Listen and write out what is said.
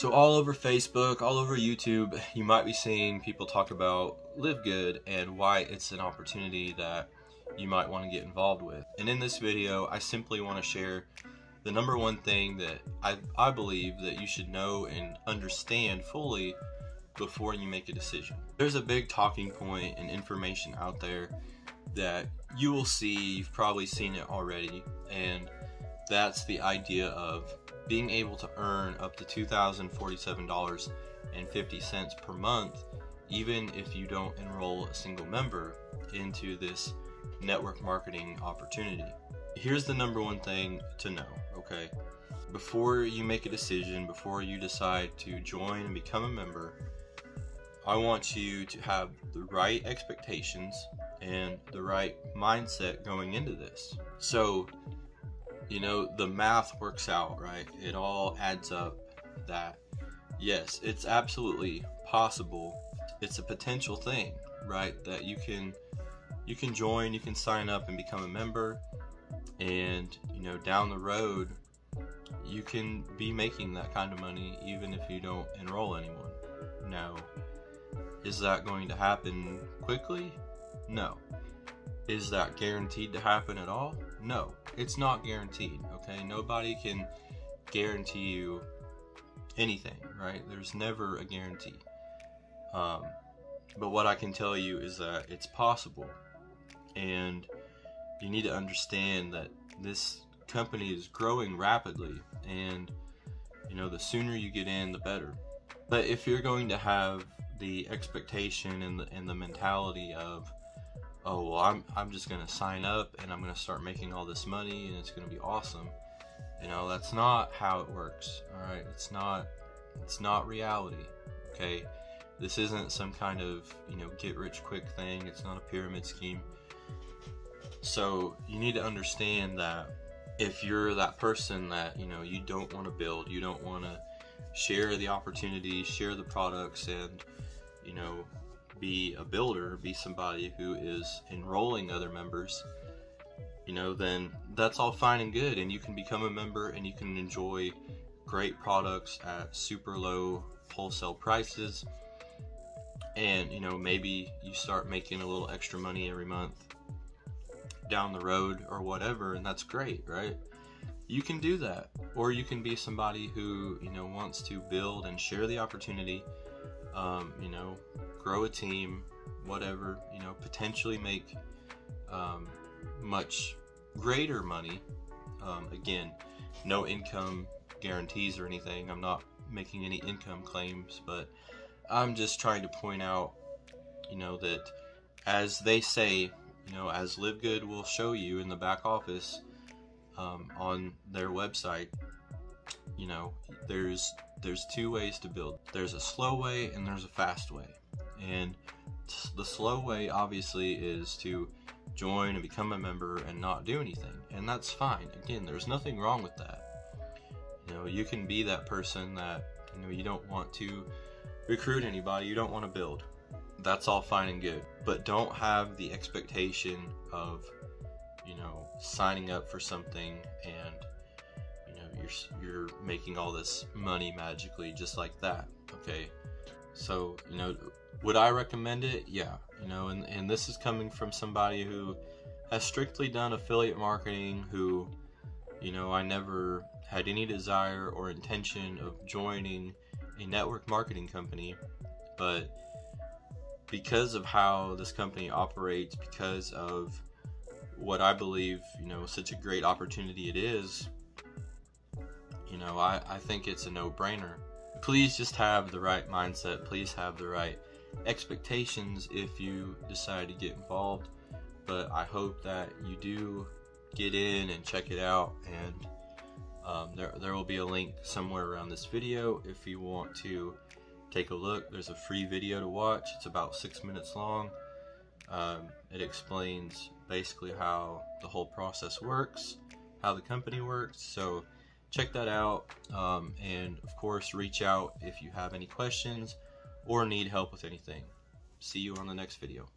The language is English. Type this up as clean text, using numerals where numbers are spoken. So all over Facebook, all over YouTube, you might be seeing people talk about LiveGood and why it's an opportunity that you might want to get involved with. And in this video, I simply want to share the number one thing that I believe that you should know and understand fully before you make a decision. There's a big talking point and information out there that you will see, you've probably seen it already, and that's the idea of being able to earn up to $2,047.50 per month, even if you don't enroll a single member into this network marketing opportunity. Here's the number one thing to know, okay? Before you make a decision, before you decide to join and become a member, I want you to have the right expectations and the right mindset going into this. So, you know, the math works out, right? It all adds up that, yes, it's absolutely possible. It's a potential thing, right? That you can join, you can sign up and become a member, and, you know, down the road, you can be making that kind of money even if you don't enroll anyone. Now, is that going to happen quickly? No. Is that guaranteed to happen at all? No, it's not guaranteed, okay? Nobody can guarantee you anything, right? There's never a guarantee. But what I can tell you is that it's possible, and you need to understand that this company is growing rapidly, and, you know, the sooner you get in, the better. But if you're going to have the expectation and the mentality of, oh, well, I'm just gonna sign up and I'm gonna start making all this money and it's gonna be awesome, you know, that's not how it works. All right, it's not reality, okay? This isn't some kind of, you know, get rich quick thing. It's not a pyramid scheme. So you need to understand that if you're that person that, you know, you don't want to build, you don't want to share the opportunity, share the products, and, you know, be a builder, be somebody who is enrolling other members, you know, then that's all fine and good, and you can become a member and you can enjoy great products at super low wholesale prices. And, you know, maybe you start making a little extra money every month down the road or whatever, and that's great, right? You can do that. Or you can be somebody who, you know, wants to build and share the opportunity, you know, grow a team, whatever, you know, potentially make much greater money. Again, no income guarantees or anything. I'm not making any income claims, but I'm just trying to point out, you know, that as they say, you know, as LiveGood will show you in the back office on their website, you know, there's two ways to build. There's a slow way and there's a fast way. And the slow way, obviously, is to join and become a member and not do anything. And that's fine. Again, there's nothing wrong with that. You know, you can be that person that, you know, you don't want to recruit anybody, you don't want to build. That's all fine and good, but don't have the expectation of, you know, signing up for something and, you know, you're making all this money magically just like that, okay? So, you know, would I recommend it? Yeah, you know, and this is coming from somebody who has strictly done affiliate marketing, who, you know, I never had any desire or intention of joining a network marketing company, but because of how this company operates, because of what I believe, you know, such a great opportunity it is, you know, I think it's a no-brainer. Please just have the right mindset, please have the right expectations if you decide to get involved, but I hope that you do get in and check it out, and there will be a link somewhere around this video if you want to take a look. There's a free video to watch. It's about 6 minutes long. It explains basically how the whole process works, how the company works. So check that out. And of course, reach out if you have any questions or need help with anything. See you on the next video.